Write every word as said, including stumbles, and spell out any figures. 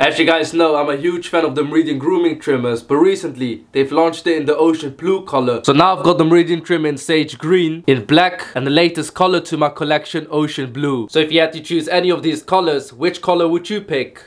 As you guys know, I'm a huge fan of the Meridian Grooming Trimmers, but recently they've launched it in the ocean blue color. So now I've got the Meridian trim in sage green, in black, and the latest color to my collection, ocean blue. So if you had to choose any of these colors, which color would you pick?